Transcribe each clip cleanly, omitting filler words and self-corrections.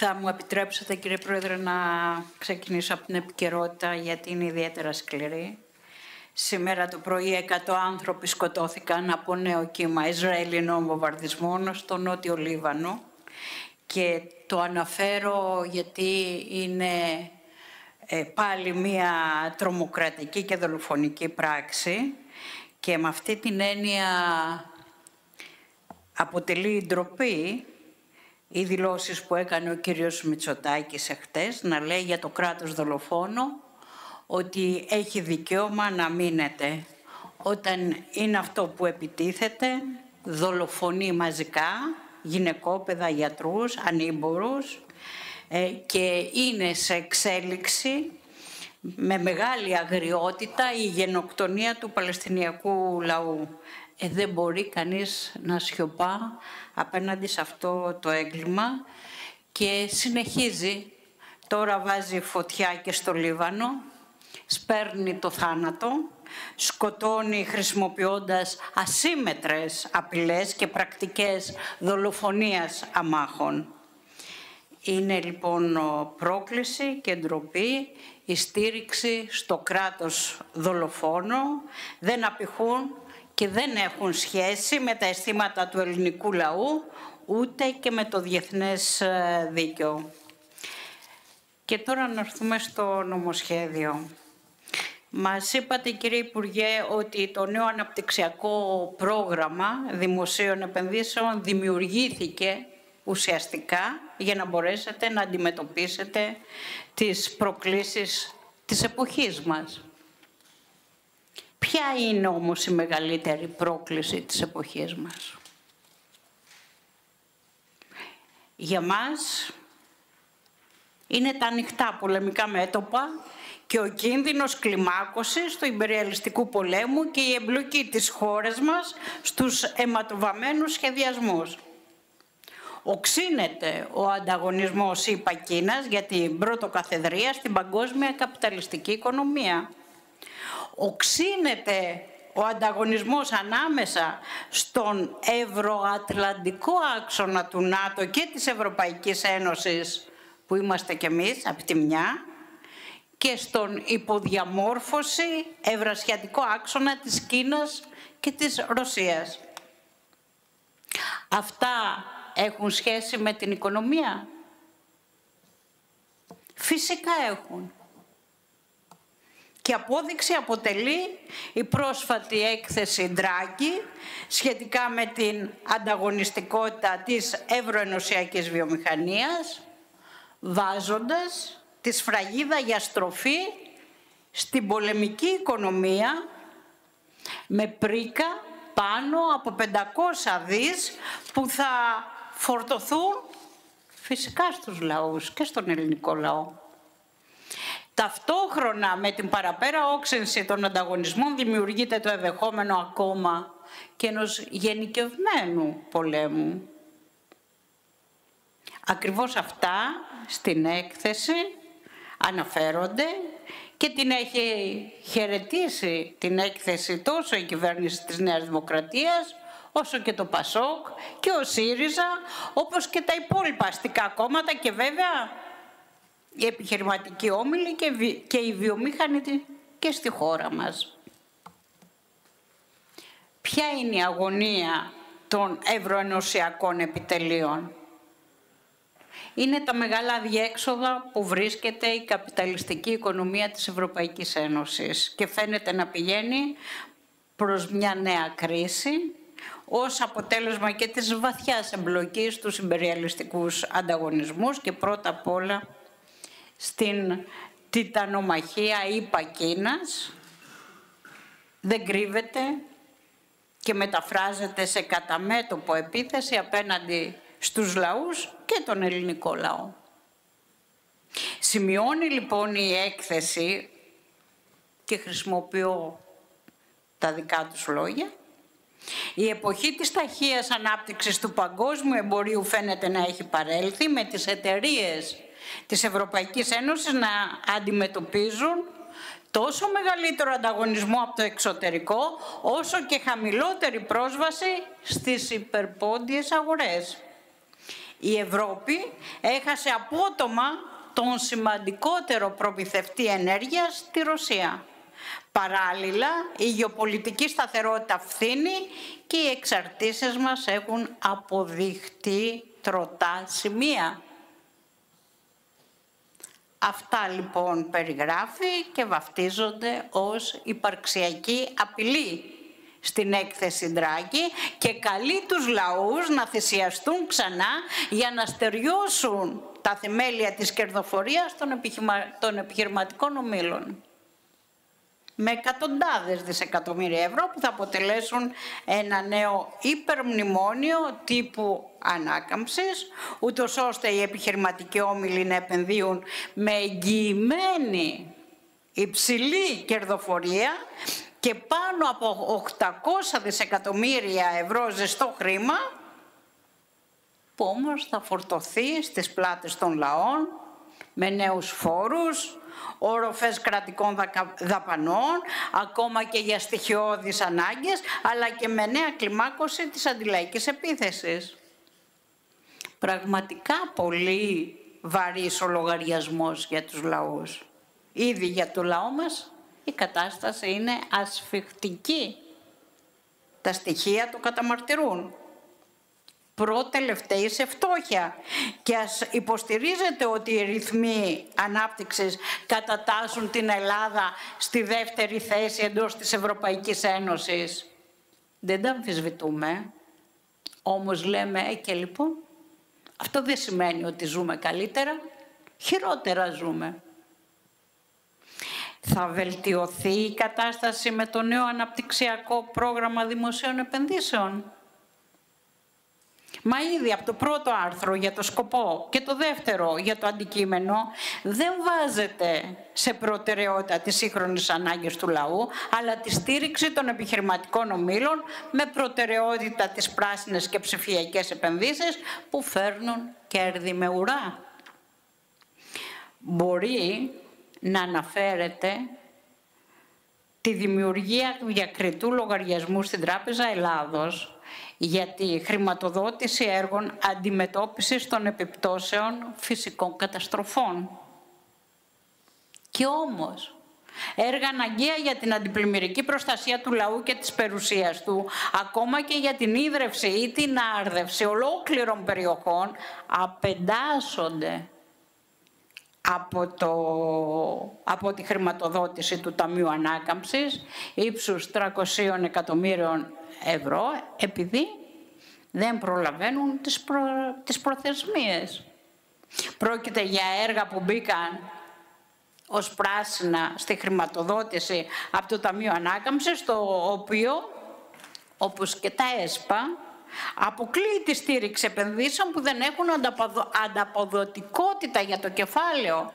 Θα μου επιτρέψετε, κύριε Πρόεδρε, να ξεκινήσω από την επικαιρότητα, γιατί είναι ιδιαίτερα σκληρή. Σήμερα το πρωί 100 άνθρωποι σκοτώθηκαν από νέο κύμα Ισραηλινών βομβαρδισμών στο νότιο Λίβανο. Και το αναφέρω γιατί είναι πάλι μία τρομοκρατική και δολοφονική πράξη και με αυτή την έννοια αποτελεί ντροπή οι δηλώσεις που έκανε ο κύριος Μητσοτάκης εχθές, να λέει για το κράτος δολοφόνο ότι έχει δικαίωμα να μείνεται. Όταν είναι αυτό που επιτίθεται, δολοφονεί μαζικά γυναικόπαιδα, γιατρούς, ανήμπορους και είναι σε εξέλιξη με μεγάλη αγριότητα η γενοκτονία του Παλαιστινιακού λαού. Δεν μπορεί κανείς να σιωπά απέναντι σε αυτό το έγκλημα και συνεχίζει. Τώρα βάζει φωτιά και στο Λίβανο, σπέρνει το θάνατο, σκοτώνει χρησιμοποιώντας ασύμετρες απειλές και πρακτικές δολοφονίας αμάχων. Είναι λοιπόν πρόκληση και ντροπή η στήριξη στο κράτος δολοφόνο. Δεν απηχούν και δεν έχουν σχέση με τα αισθήματα του ελληνικού λαού, ούτε και με το διεθνές δίκαιο. Και τώρα να έρθουμε στο νομοσχέδιο. Μας είπατε, κύριε Υπουργέ, ότι το νέο αναπτυξιακό πρόγραμμα δημοσίων επενδύσεων δημιουργήθηκε ουσιαστικά για να μπορέσετε να αντιμετωπίσετε τις προκλήσεις της εποχής μας. Ποια είναι όμως η μεγαλύτερη πρόκληση της εποχής μας? Για μας είναι τα ανοιχτά πολεμικά μέτωπα και ο κίνδυνος κλιμάκωσης του υπεριαλιστικού πολέμου και η εμπλοκή της χώρας μας στους αιματοβαμμένους σχεδιασμούς. Οξύνεται ο ανταγωνισμός ΗΠΑ-Κίνας για την πρωτοκαθεδρία στην παγκόσμια καπιταλιστική οικονομία. Οξύνεται ο ανταγωνισμός ανάμεσα στον ευρωατλαντικό άξονα του ΝΑΤΟ και της Ευρωπαϊκής Ένωσης, που είμαστε κι εμείς από τη μια, και στον υποδιαμόρφωση ευρασιατικό άξονα της Κίνας και της Ρωσίας. Αυτά έχουν σχέση με την οικονομία? Φυσικά έχουν. Και απόδειξη αποτελεί η πρόσφατη έκθεση Ντράγκι σχετικά με την ανταγωνιστικότητα της ευρωενωσιακής βιομηχανίας, βάζοντας τη σφραγίδα για στροφή στην πολεμική οικονομία με πρίκα πάνω από 500 δις που θα φορτωθούν φυσικά στους λαούς και στον ελληνικό λαό. Ταυτόχρονα με την παραπέρα όξυνση των ανταγωνισμών δημιουργείται το ενδεχόμενο ακόμα και ενός γενικευμένου πολέμου. Ακριβώς αυτά στην έκθεση αναφέρονται και την έχει χαιρετήσει την έκθεση τόσο η κυβέρνηση της Νέας Δημοκρατίας όσο και το ΠΑΣΟΚ και ο ΣΥΡΙΖΑ, όπως και τα υπόλοιπα αστικά κόμματα και βέβαια οι επιχειρηματικοί όμιλοι και οι βιομήχανοι και στη χώρα μας. Ποια είναι η αγωνία των ευρωενωσιακών επιτελείων? Είναι τα μεγάλα διέξοδα που βρίσκεται η καπιταλιστική οικονομία της Ευρωπαϊκής Ένωσης και φαίνεται να πηγαίνει προς μια νέα κρίση ως αποτέλεσμα και της βαθιάς εμπλοκής στους ιμπεριαλιστικούς ανταγωνισμούς και πρώτα απ' όλα στην τιτανομαχία ΗΠΑ-Κίνας. Δεν κρύβεται και μεταφράζεται σε καταμέτωπο επίθεση απέναντι στους λαούς και τον ελληνικό λαό. Σημειώνει λοιπόν η έκθεση, και χρησιμοποιώ τα δικά τους λόγια, η εποχή της ταχείας ανάπτυξης του παγκόσμιου εμπορίου φαίνεται να έχει παρέλθει, με τις εταιρείες της Ευρωπαϊκής Ένωσης να αντιμετωπίζουν τόσο μεγαλύτερο ανταγωνισμό από το εξωτερικό, όσο και χαμηλότερη πρόσβαση στις υπερπόντιες αγορές. Η Ευρώπη έχασε απότομα τον σημαντικότερο προμηθευτή ενέργειας, τη Ρωσία. Παράλληλα, η γεωπολιτική σταθερότητα φθήνει και οι εξαρτήσεις μας έχουν αποδειχτεί τροτά σημεία. Αυτά λοιπόν περιγράφει και βαφτίζονται ως υπαρξιακή απειλή στην έκθεση Ντράγκι και καλεί τους λαούς να θυσιαστούν ξανά για να στεριώσουν τα θεμέλια της κερδοφορίας των επιχειρηματικών ομίλων με εκατοντάδες δισεκατομμύρια ευρώ που θα αποτελέσουν ένα νέο υπερμνημόνιο τύπου ανάκαμψης, ούτως ώστε οι επιχειρηματικοί όμιλοι να επενδύουν με εγγυημένη υψηλή κερδοφορία και πάνω από 800 δισεκατομμύρια ευρώ ζεστό χρήμα, που όμως θα φορτωθεί στις πλάτες των λαών με νέους φόρους, όροφες κρατικών δαπανών, ακόμα και για στοιχειώδεις ανάγκες, αλλά και με νέα κλιμάκωση της αντιλαϊκής επίθεσης. Πραγματικά πολύ βαρύς ο λογαριασμός για τους λαούς. Ήδη για το λαό μας η κατάσταση είναι ασφιχτική. Τα στοιχεία το καταμαρτυρούν. Προτελευταία σε φτώχεια. Και ας υποστηρίζεται ότι οι ρυθμοί ανάπτυξης κατατάσσουν την Ελλάδα στη δεύτερη θέση εντός της Ευρωπαϊκής Ένωσης. Δεν τα αμφισβητούμε. Όμως λέμε, και λοιπόν, αυτό δεν σημαίνει ότι ζούμε καλύτερα. Χειρότερα ζούμε. Θα βελτιωθεί η κατάσταση με το νέο αναπτυξιακό πρόγραμμα δημοσίων επενδύσεων. Μα ήδη από το πρώτο άρθρο για το σκοπό και το δεύτερο για το αντικείμενο δεν βάζεται σε προτεραιότητα τις σύγχρονες ανάγκες του λαού, αλλά τη στήριξη των επιχειρηματικών ομίλων με προτεραιότητα τις πράσινες και ψηφιακές επενδύσεις που φέρνουν κέρδη με ουρά. Μπορεί να αναφέρεται τη δημιουργία διακριτού λογαριασμού στην Τράπεζα Ελλάδος για τη χρηματοδότηση έργων αντιμετώπισης των επιπτώσεων φυσικών καταστροφών. Και όμως, έργα αναγκαία για την αντιπλημμυρική προστασία του λαού και της περιουσίας του, ακόμα και για την ίδρυυση ή την άρδευση ολόκληρων περιοχών, απεντάσσονται από τη χρηματοδότηση του Ταμείου Ανάκαμψης ύψους 300 εκατομμύριων ευρώ, επειδή δεν προλαβαίνουν τις προθεσμίες. Πρόκειται για έργα που μπήκαν ως πράσινα στη χρηματοδότηση από το Ταμείο Ανάκαμψης, το οποίο, όπως και τα ΕΣΠΑ, αποκλείει τη στήριξη επενδύσεων που δεν έχουν ανταποδοτικότητα για το κεφάλαιο.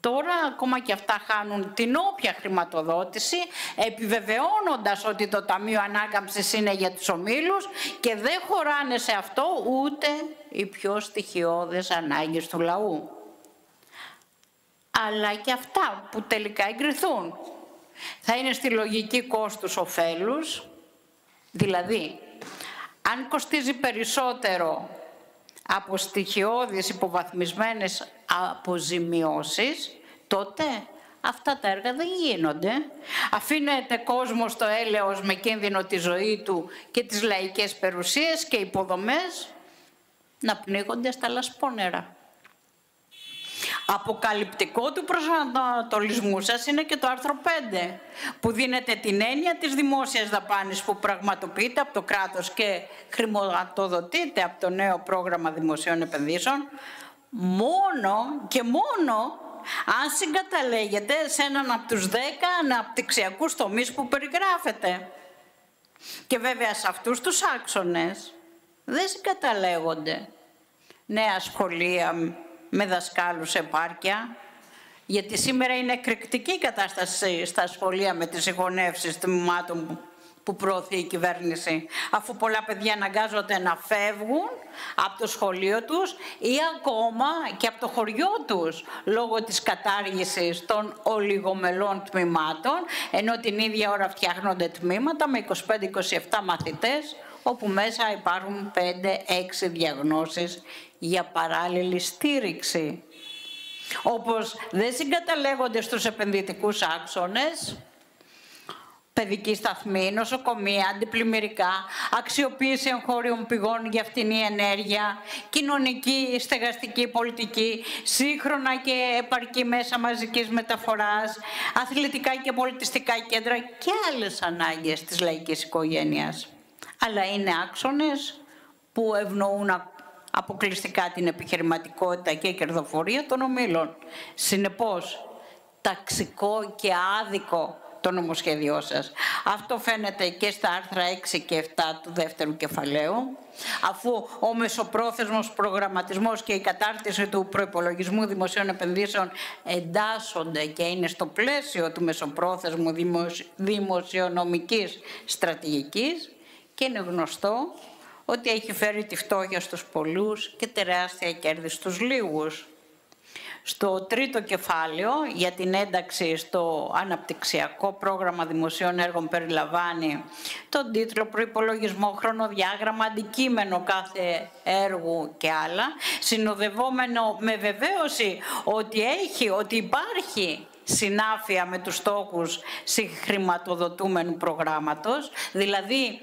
Τώρα ακόμα και αυτά χάνουν την όποια χρηματοδότηση, επιβεβαιώνοντας ότι το Ταμείο Ανάκαμψης είναι για τους ομίλους και δεν χωράνε σε αυτό ούτε οι πιο στοιχειώδες ανάγκες του λαού. Αλλά και αυτά που τελικά εγκριθούν θα είναι στη λογική κόστους-οφέλους. Δηλαδή, αν κοστίζει περισσότερο από στοιχειώδεις υποβαθμισμένες αποζημιώσεις, τότε αυτά τα έργα δεν γίνονται. Αφήνεται κόσμο στο έλεος με κίνδυνο τη ζωή του και τις λαϊκές περιουσίες και υποδομές να πνίγονται στα λασπόνερα. Αποκαλυπτικό του προσανατολισμού σας είναι και το άρθρο 5, που δίνεται την έννοια της δημόσιας δαπάνης που πραγματοποιείται από το κράτος και χρηματοδοτείται από το νέο πρόγραμμα δημοσίων επενδύσεων, μόνο και μόνο αν συγκαταλέγεται σε έναν από τους 10 αναπτυξιακούς τομείς που περιγράφεται. Και βέβαια σε αυτούς τους άξονες δεν συγκαταλέγονται νέα σχολεία με δασκάλους σε πάρκια, γιατί σήμερα είναι εκρηκτική η κατάσταση στα σχολεία με τις συγχωνεύσεις τμήματων που προωθεί η κυβέρνηση, αφού πολλά παιδιά αναγκάζονται να φεύγουν από το σχολείο τους ή ακόμα και από το χωριό τους, λόγω της κατάργησης των ολιγομελών τμήματων, ενώ την ίδια ώρα φτιάχνονται τμήματα με 25-27 μαθητές, όπου μέσα υπάρχουν 5-6 διαγνώσεις για παράλληλη στήριξη. Όπως δεν συγκαταλέγονται στους επενδυτικούς άξονες, παιδική σταθμή, νοσοκομεία, αντιπλημμυρικά, αξιοποίηση εγχώριων πηγών για φτηνή ενέργεια, κοινωνική, στεγαστική πολιτική, σύγχρονα και επαρκή μέσα μαζικής μεταφοράς, αθλητικά και πολιτιστικά κέντρα και άλλες ανάγκες της λαϊκής οικογένειας. Αλλά είναι άξονες που ευνοούν αποκλειστικά την επιχειρηματικότητα και κερδοφορία των ομίλων. Συνεπώς, ταξικό και άδικο το νομοσχέδιό σας. Αυτό φαίνεται και στα άρθρα 6 και 7 του δεύτερου κεφαλαίου, αφού ο μεσοπρόθεσμος προγραμματισμός και η κατάρτιση του προϋπολογισμού δημοσίων επενδύσεων εντάσσονται και είναι στο πλαίσιο του μεσοπρόθεσμου δημοσιονομικής στρατηγικής και είναι γνωστό ότι έχει φέρει τη φτώχεια στους πολλούς και τεράστια κέρδη στους λίγους. Στο τρίτο κεφάλαιο για την ένταξη στο αναπτυξιακό πρόγραμμα δημοσίων έργων περιλαμβάνει τον τίτλο, προϋπολογισμό, χρονοδιάγραμμα, αντικείμενο κάθε έργου και άλλα, συνοδευόμενο με βεβαίωση ότι υπάρχει συνάφεια με τους στόχους συγχρηματοδοτούμενου προγράμματος, δηλαδή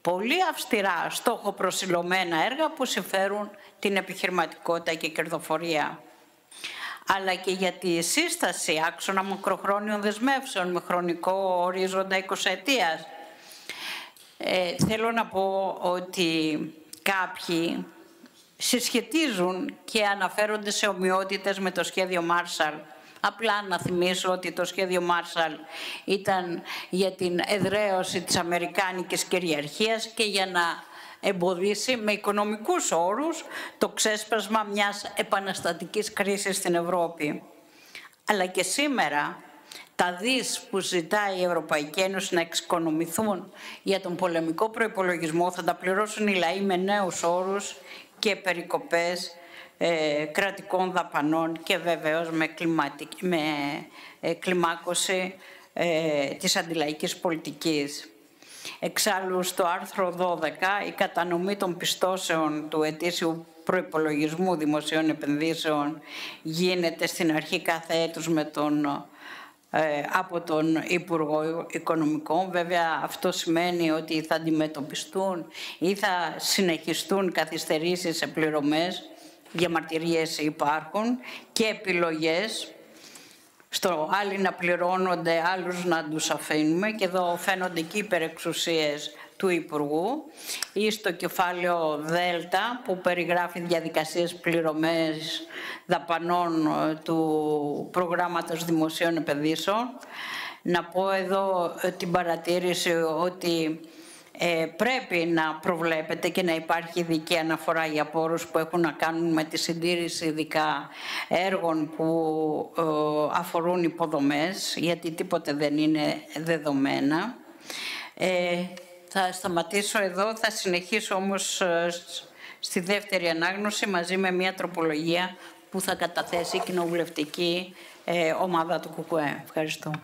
πολύ αυστηρά στόχο προσιλωμένα έργα που συμφέρουν την επιχειρηματικότητα και κερδοφορία, αλλά και για τη σύσταση άξονα μακροχρόνιων δεσμεύσεων με χρονικό ορίζοντα 20 ετίας. Θέλω να πω ότι κάποιοι συσχετίζουν και αναφέρονται σε ομοιότητες με το σχέδιο Μάρσαλ. Απλά να θυμίσω ότι το σχέδιο Μάρσαλ ήταν για την εδραίωση της αμερικάνικης κυριαρχίας και για να εμποδίσει με οικονομικούς όρους το ξέσπασμα μιας επαναστατικής κρίσης στην Ευρώπη. Αλλά και σήμερα τα δις που ζητάει η Ευρωπαϊκή Ένωση να εξοικονομηθούν για τον πολεμικό προϋπολογισμό θα τα πληρώσουν οι λαοί με νέους όρους και περικοπές κρατικών δαπανών και βεβαίως με κλιμάκωση της αντιλαϊκής πολιτικής. Εξάλλου, στο άρθρο 12, η κατανομή των πιστώσεων του ετήσιου προϋπολογισμού δημοσίων επενδύσεων γίνεται στην αρχή κάθε έτους από τον Υπουργό Οικονομικών. Βέβαια, αυτό σημαίνει ότι θα αντιμετωπιστούν ή θα συνεχιστούν καθυστερήσεις σε πληρωμές, διαμαρτυρίες υπάρχουν και επιλογές. Στο άλλοι να πληρώνονται, άλλους να τους αφήνουμε. Και εδώ φαίνονται και οι υπερεξουσίες του Υπουργού. Ή στο κεφάλαιο Δέλτα που περιγράφει διαδικασίες πληρωμές δαπανών του προγράμματος δημοσίων επενδύσεων. Να πω εδώ την παρατήρηση ότι πρέπει να προβλέπεται και να υπάρχει ειδική αναφορά για πόρους που έχουν να κάνουν με τη συντήρηση ειδικά έργων που αφορούν υποδομές, γιατί τίποτε δεν είναι δεδομένα. Θα σταματήσω εδώ, θα συνεχίσω όμως στη δεύτερη ανάγνωση μαζί με μια τροπολογία που θα καταθέσει η κοινοβουλευτική ομάδα του ΚΚΕ. Ευχαριστώ.